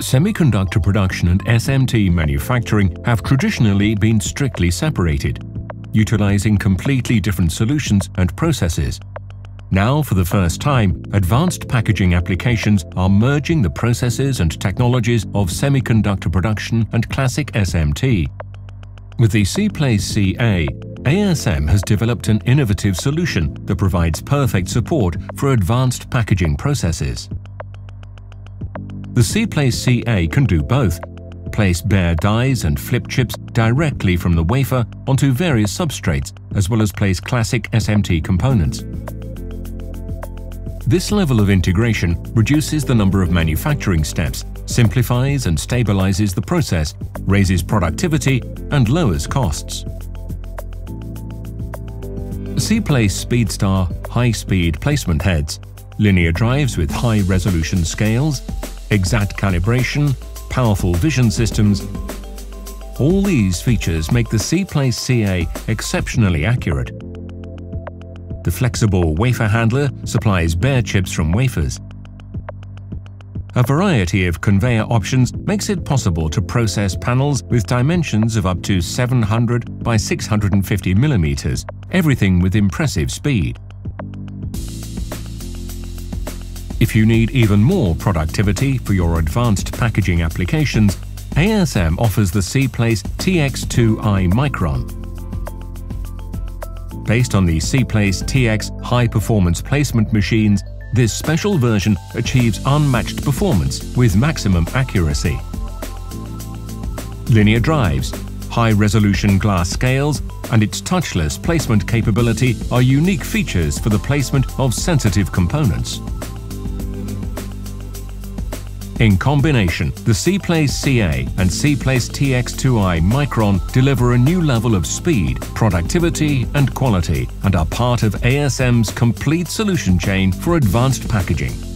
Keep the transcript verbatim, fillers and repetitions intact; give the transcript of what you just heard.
Semiconductor production and S M T manufacturing have traditionally been strictly separated, utilizing completely different solutions and processes. Now, for the first time, advanced packaging applications are merging the processes and technologies of semiconductor production and classic S M T. With the SIPLACE C A, A S M has developed an innovative solution that provides perfect support for advanced packaging processes. The SIPLACE C A can do both: place bare dies and flip chips directly from the wafer onto various substrates, as well as place classic S M T components. This level of integration reduces the number of manufacturing steps, simplifies and stabilizes the process, raises productivity, and lowers costs. SIPLACE Speedstar high-speed placement heads, linear drives with high-resolution scales, exact calibration, powerful vision systems. All these features make the SIPLACE C A exceptionally accurate. The flexible wafer handler supplies bare chips from wafers. A variety of conveyor options makes it possible to process panels with dimensions of up to seven hundred by six hundred fifty millimeters, everything with impressive speed. If you need even more productivity for your advanced packaging applications, A S M offers the SIPLACE T X two i Micron. Based on the SIPLACE T X high-performance placement machines, this special version achieves unmatched performance with maximum accuracy. Linear drives, high-resolution glass scales, and its touchless placement capability are unique features for the placement of sensitive components. In combination, the SIPLACE C A and SIPLACE T X two i Micron deliver a new level of speed, productivity and quality, and are part of A S M's complete solution chain for advanced packaging.